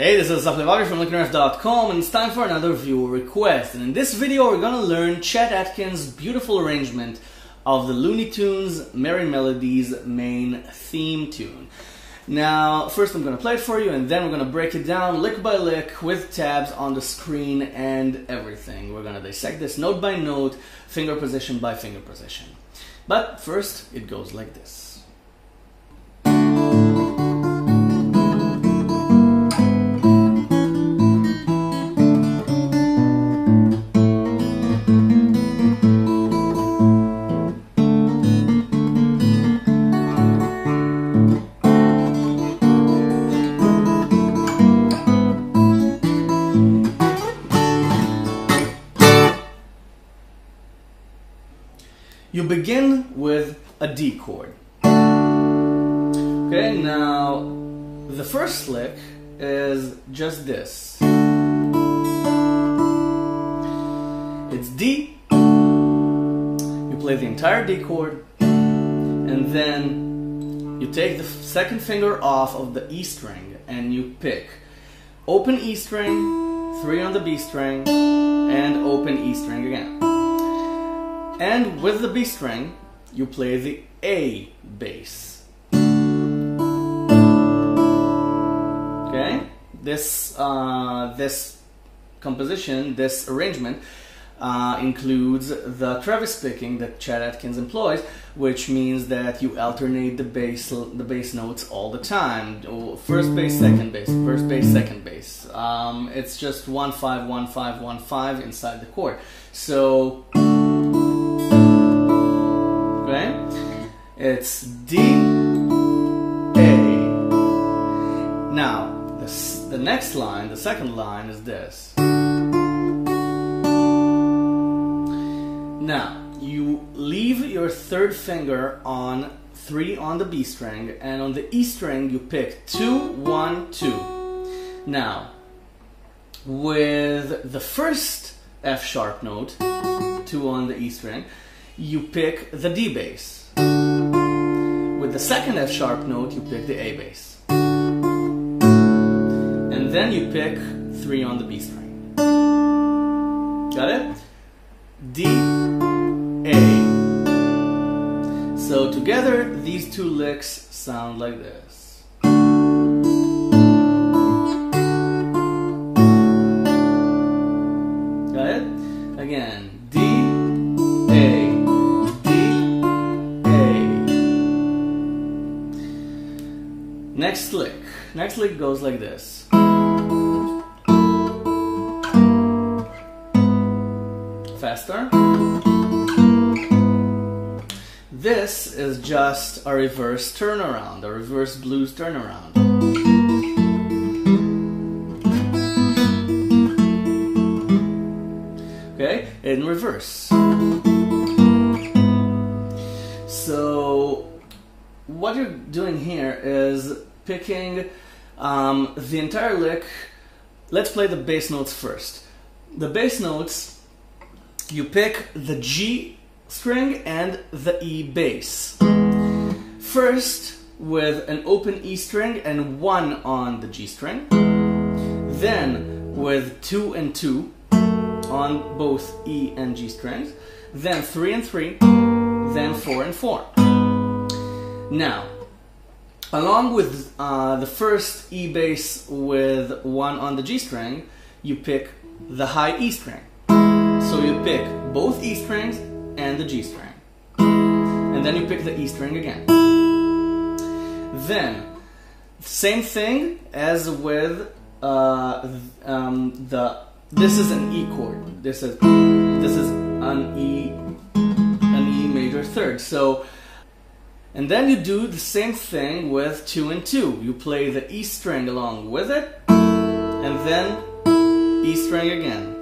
Hey, this is Safli Vaghi from LickNRiff.com, and it's time for another viewer request. And in this video, we're gonna learn Chet Atkins' beautiful arrangement of the Looney Tunes Merry Melodies main theme tune. Now, first I'm gonna play it for you, and then we're gonna break it down lick by lick with tabs on the screen and everything. We're gonna dissect this note by note, finger position by finger position. But first, it goes like this. You begin with a D chord. Okay, now the first lick is just this. It's D, you play the entire D chord, and then you take the second finger off of the E string and you pick open E string, 3 on the B string, and open E string again. And with the B string, you play the A bass. Okay? This composition, this arrangement, includes the Travis picking that Chet Atkins employs, which means that you alternate the bass notes all the time. First bass, second bass, first bass, second bass. It's just 1-5, 1-5, 1-5 inside the chord. So. Okay? It's D, A. Now, the next line, the second line is this. Now, you leave your third finger on 3 on the B string, and on the E string you pick 2, 1, 2. Now, with the first F sharp note, 2 on the E string, you pick the D bass. With the second F sharp note, you pick the A bass. And then you pick 3 on the B string. Got it? D, A. So together, these two licks sound like this. Got it? Again, D, A. Next lick goes like this. Faster. This is just a reverse turnaround, a reverse blues turnaround. Okay, in reverse. So, what you're doing here is picking the entire lick. Let's play the bass notes first. The bass notes, you pick the G string and the E bass. First with an open E string and 1 on the G string. Then with 2 and 2 on both E and G strings. Then 3 and 3. Then 4 and 4. Now, along with the first E bass with 1 on the G string, you pick the high E string. So you pick both E strings and the G string. And then you pick the E string again. Then, same thing as with this is an E chord. This is an E major third. So. And then you do the same thing with 2 and 2. You play the E string along with it, and then E string again.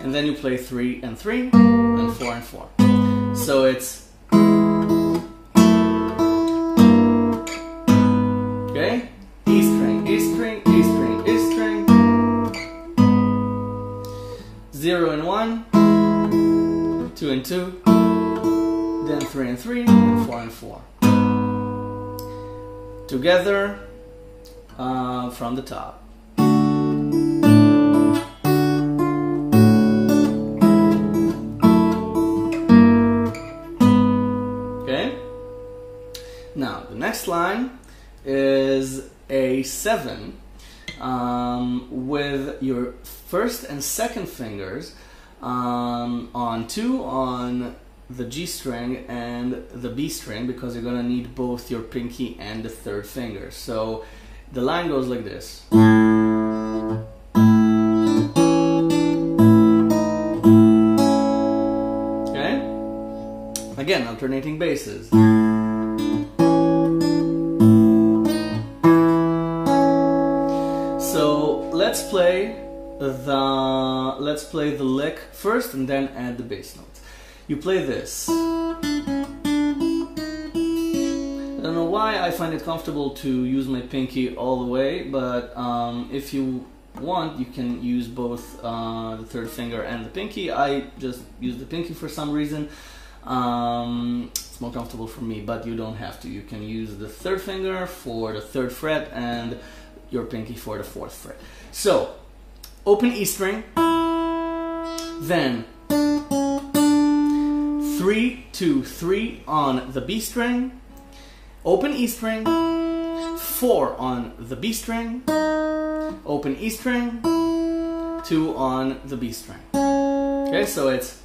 And then you play 3 and 3, and 4 and 4. So it's... Okay? E string, E string, E string, E string. 0 and 1, 2 and 2, then 3 and 3, and 4 and 4. Together, from the top. next line is a 7 with your first and second fingers on 2 on the G string and the B string, because you're gonna need both your pinky and the third finger. So the line goes like this. Okay? Again, alternating basses. So let's play the lick first and then add the bass notes. You play this. I don't know why I find it comfortable to use my pinky all the way, but if you want, you can use both the third finger and the pinky. I just use the pinky for some reason. It's more comfortable for me, but you don't have to. You can use the third finger for the third fret and your pinky for the fourth fret. So, open E string, then 3, 2, 3 on the B string, open E string, 4 on the B string, open E string, 2 on the B string. Okay, so it's...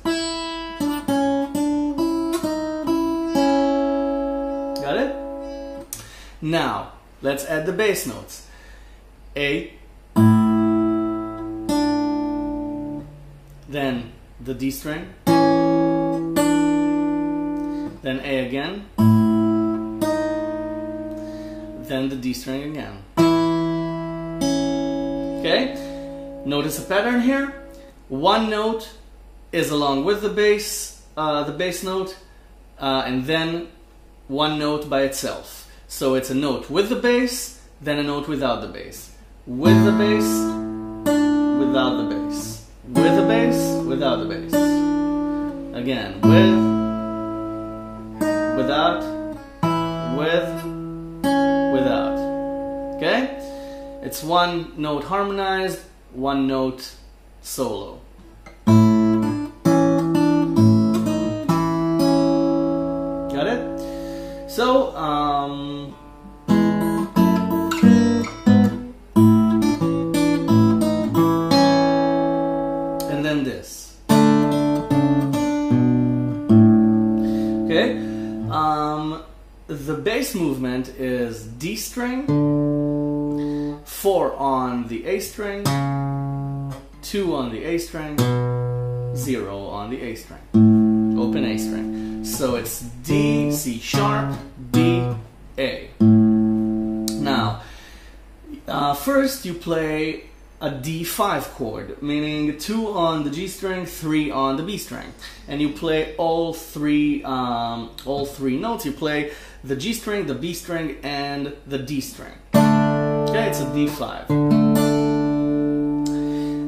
Got it? Now, let's add the bass notes. A, then the D string, then A again, then the D string again. Okay? Notice a pattern here. One note is along with the bass note, and then one note by itself. So it's a note with the bass, then a note without the bass. With the bass, without the bass. With the bass, without the bass. Again, with, without, with, without. Okay? It's one note harmonized, one note solo. Got it? So, and then this. Okay? The bass movement is D string, 4 on the A string, 2 on the A string, 0 on the A string, open A string. So it's D, C sharp, D, A. Now, first you play a D5 chord, meaning 2 on the G string, 3 on the B string, and you play all three notes. You play the G string, the B string, and the D string. Okay, it's a D5.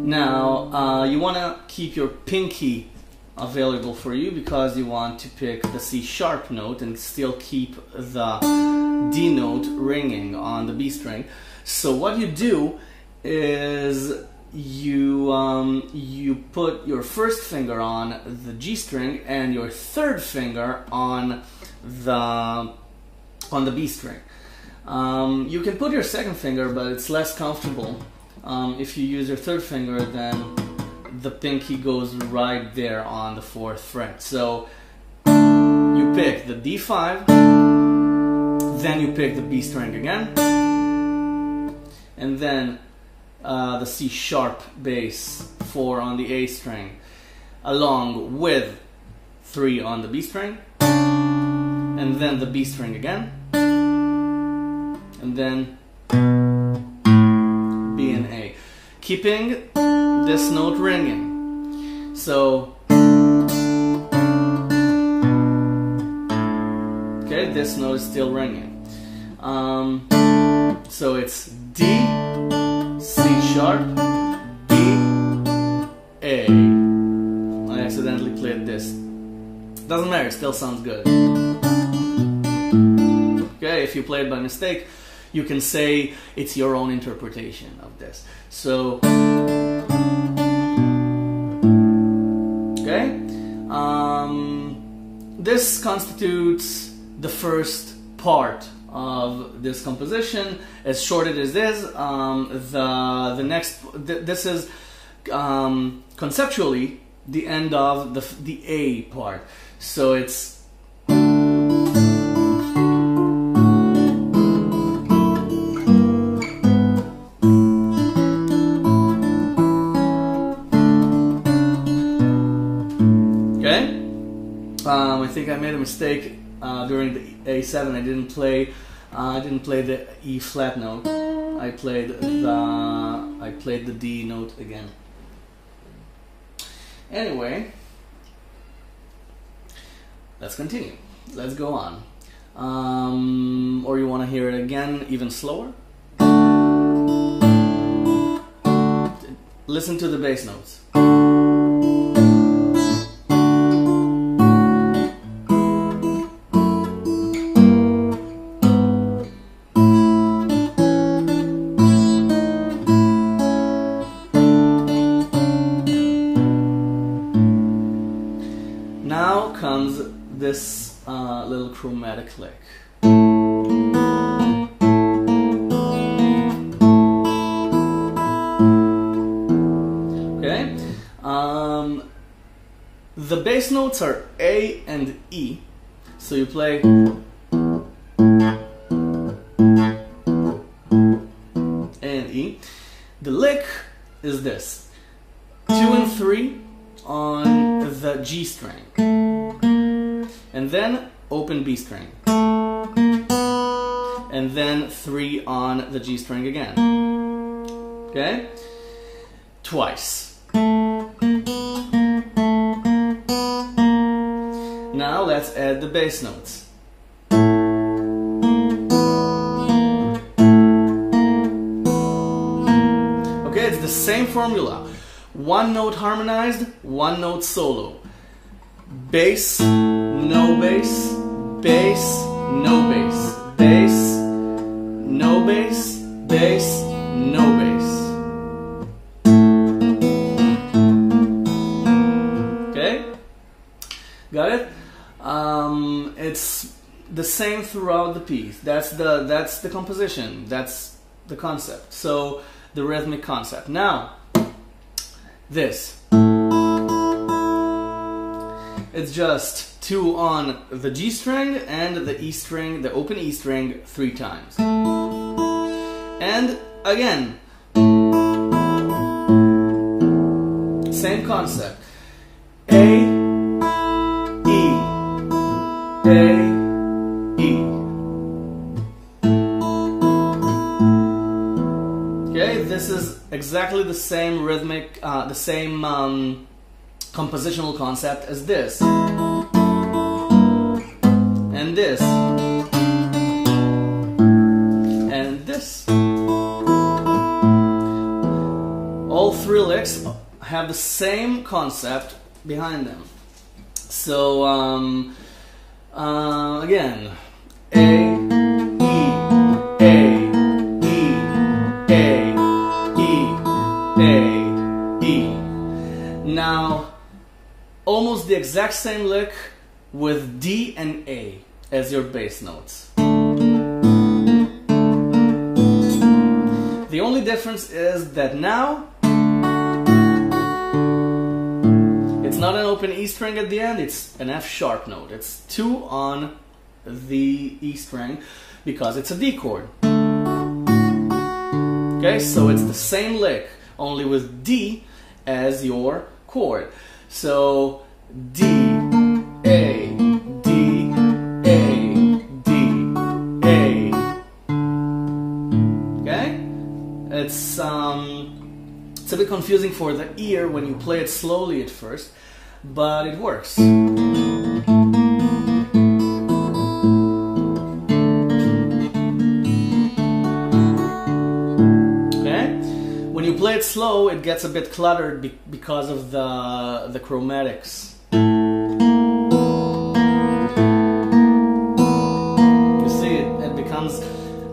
Now, you want to keep your pinky available for you because you want to pick the C sharp note and still keep the D note ringing on the B string. So what you do is you you put your first finger on the G string and your third finger on the B string. You can put your second finger, but it's less comfortable. If you use your third finger, then the pinky goes right there on the fourth fret. So you pick the D5, then you pick the B string again, and then the C sharp bass, 4 on the A string, along with 3 on the B string, and then the B string again, and then B and A, keeping this note ringing. So, okay, this note is still ringing. So it's D, C sharp, B, A. I accidentally played this. Doesn't matter, it still sounds good. Okay, if you play it by mistake, you can say it's your own interpretation of this. So, okay, this constitutes the first part of this composition, as short it is, this is conceptually the end of the A part. So it's I think I made a mistake during the A7. I didn't play the E flat note. I played the D note again. Anyway, let's continue. Let's go on. Or you want to hear it again, even slower? Listen to the bass notes. This little chromatic lick. Okay? The bass notes are A and E, so you play. A and E. The lick is this. 2 and 3 on the G string. And then open B string. And then 3 on the G string again. Okay? Twice. Now let's add the bass notes. Okay, it's the same formula. 1 note harmonized, 1 note solo. Bass, no bass, bass, no bass, bass, no bass, bass, no bass. Okay? Got it? It's the same throughout the piece. That's the composition. That's the concept. So the rhythmic concept. Now, this. It's just 2 on the G string and the E string, the open E string, 3 times. And again, same concept. A, E, A, E. Okay, this is exactly the same rhythmic, the same compositional concept as this and this and this. All 3 licks have the same concept behind them. So again, A. Almost the exact same lick with D and A as your bass notes. The only difference is that now it's not an open E string at the end, it's an F sharp note. It's 2 on the E string because it's a D chord. Okay, so it's the same lick, only with D as your chord. So D, A, D, A, D, A. Okay? It's a bit confusing for the ear when you play it slowly at first, but it works. Slow, it gets a bit cluttered because of the chromatics. You see, it becomes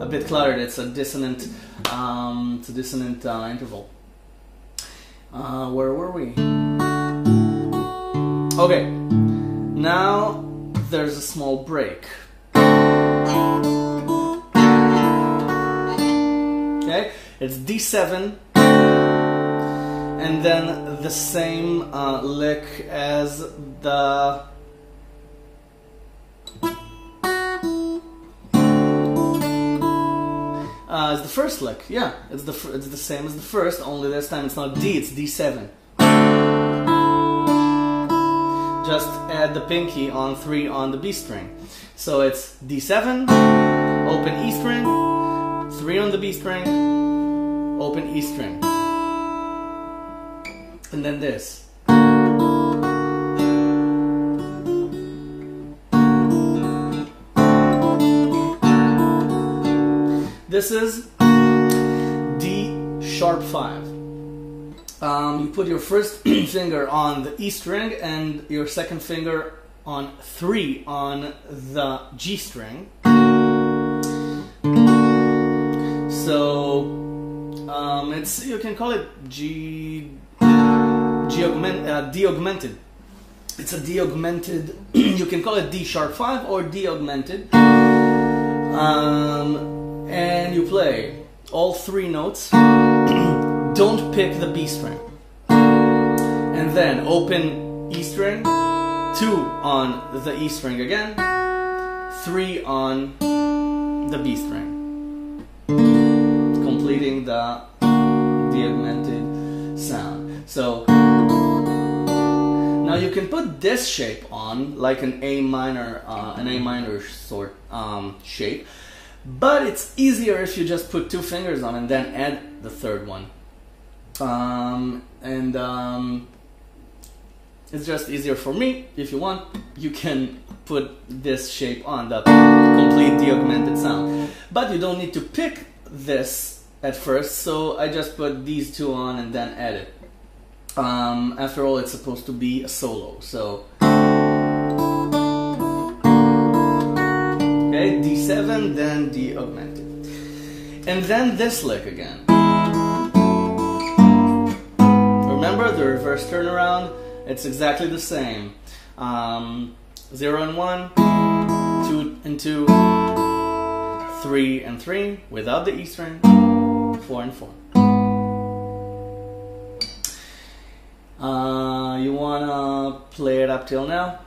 a bit cluttered. It's a dissonant, interval. Where were we? Okay, now there's a small break. Okay, it's D7, and then the same lick as the it's the first lick, yeah. It's the same as the first, only this time it's not D, it's D7. Just add the pinky on 3 on the B string. So it's D7, open E string, 3 on the B string, open E string. And then this. This is D sharp 5. You put your first finger on the E string and your second finger on 3 on the G string. So it's, you can call it D augmented. It's a D augmented. You can call it D sharp 5 or D augmented. And you play all 3 notes. Don't pick the B string. And then open E string, 2 on the E string again, 3 on the B string, completing the augmented sound. So now you can put this shape on, like an A minor sort shape. But it's easier if you just put 2 fingers on and then add the 3rd one. It's just easier for me. If you want, you can put this shape on, the complete deaugmented sound. But you don't need to pick this at first, so I just put these 2 on and then add it. After all, it's supposed to be a solo, so... Okay, D7, then D augmented. And then this lick again. Remember the reverse turnaround? It's exactly the same. 0 and 1, 2 and 2, 3 and 3, without the E string, 4 and 4. You wanna play it up till now?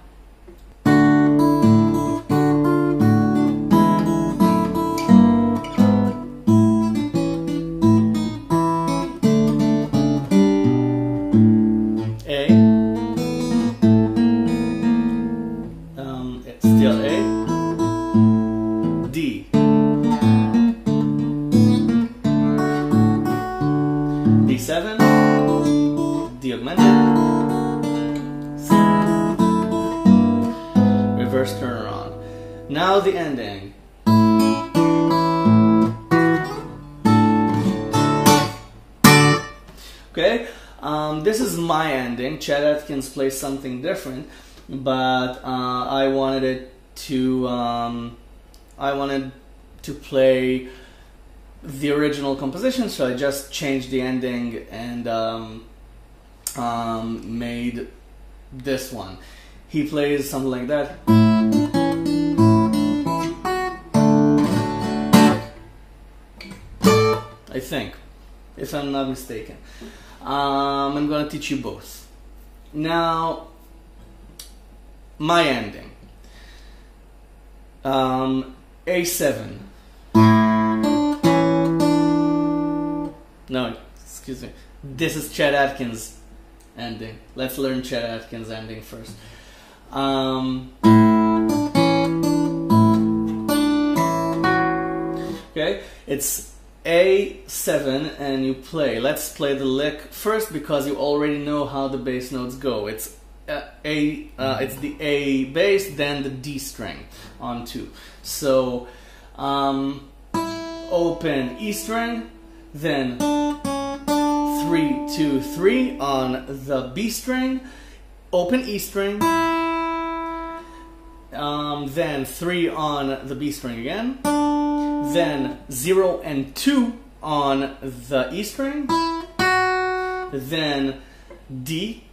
Now the ending. Okay, this is my ending. Chet Atkins plays something different, but I wanted it to. I wanted to play the original composition, so I just changed the ending and made this one. He plays something like that. I think, if I'm not mistaken. I'm gonna teach you both. Now, my ending. A7. No, excuse me. This is Chet Atkins' ending. Let's learn Chet Atkins' ending first. Okay, it's A7 and you play. Let's play the lick first because you already know how the bass notes go. It's it's the A bass, then the D string on 2. So open E string, then 3, 2, 3 on the B string, open E string, then 3 on the B string again. Then 0 and 2 on the E string, then D,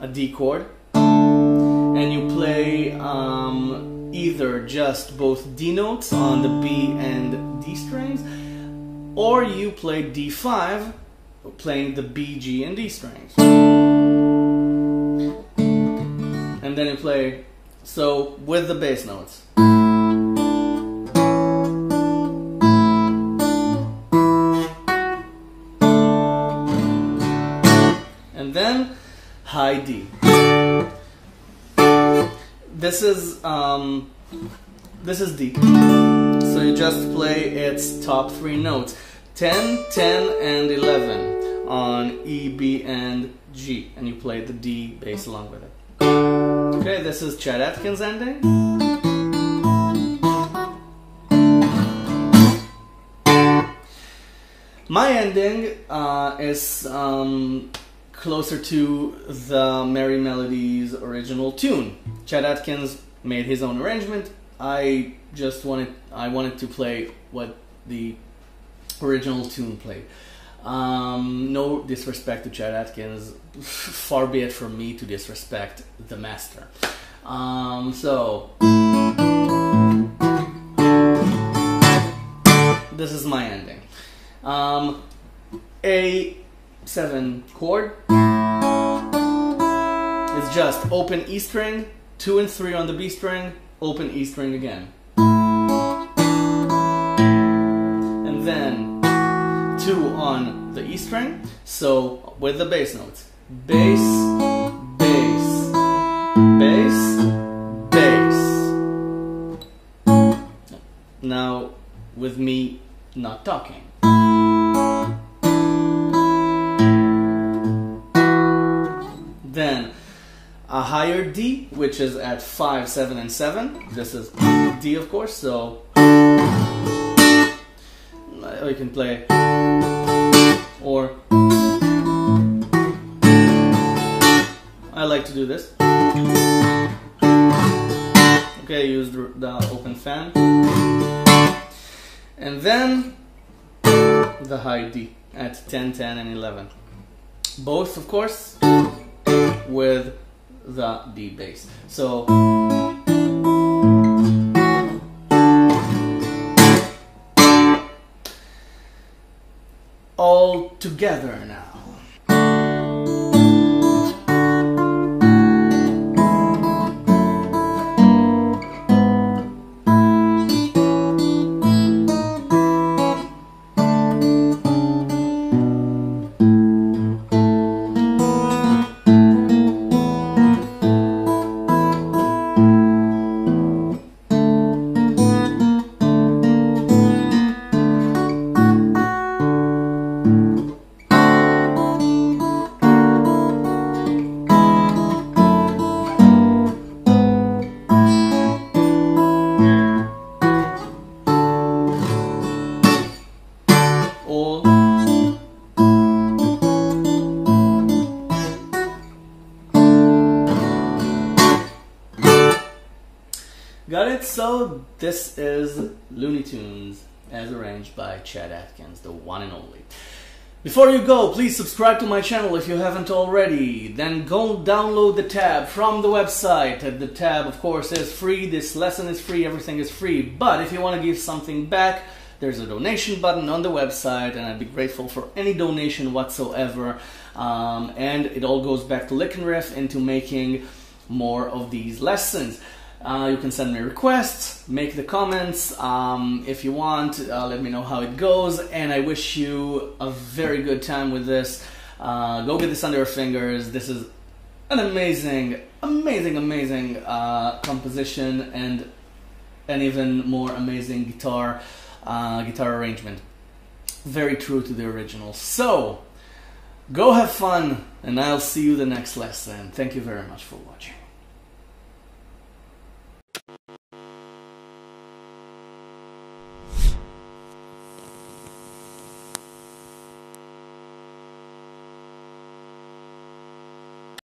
a D chord, and you play either just both D notes on the B and D strings, or you play D5, playing the B, G, and D strings. And then you play, so with the bass notes. And then high D. This is D. So you just play its top three notes, 10, 10, and 11 on E, B, and G, and you play the D bass along with it. Okay, this is Chet Atkins ending. My ending is closer to the Merry Melodies original tune. Chet Atkins made his own arrangement. I wanted to play what the original tune played. No disrespect to Chet Atkins, far be it from me to disrespect the master. So this is my ending. A7 chord is just open E string, 2 and 3 on the B string, open E string again. And then 2 on the E string, so with the bass notes. Bass, bass, bass, bass. Now with me not talking. Then a higher D, which is at 5, 7, and 7. This is D, of course, so you can play or I like to do this. Okay, use the open fan. And then the high D at 10, 10, and 11. Both, of course, with the D bass. So all together now. Got it? So this is Looney Tunes as arranged by Chet Atkins, the one and only. Before you go, please subscribe to my channel if you haven't already. Then go download the TAB from the website. The TAB, of course, is free. This lesson is free. Everything is free. But if you want to give something back, there's a donation button on the website, and I'd be grateful for any donation whatsoever. And it all goes back to Lick and Riff into making more of these lessons. You can send me requests, make the comments, if you want, let me know how it goes, and I wish you a very good time with this. Go get this under your fingers. This is an amazing, amazing, amazing composition and an even more amazing guitar arrangement. Very true to the original. So, go have fun, and I'll see you the next lesson. Thank you very much for watching.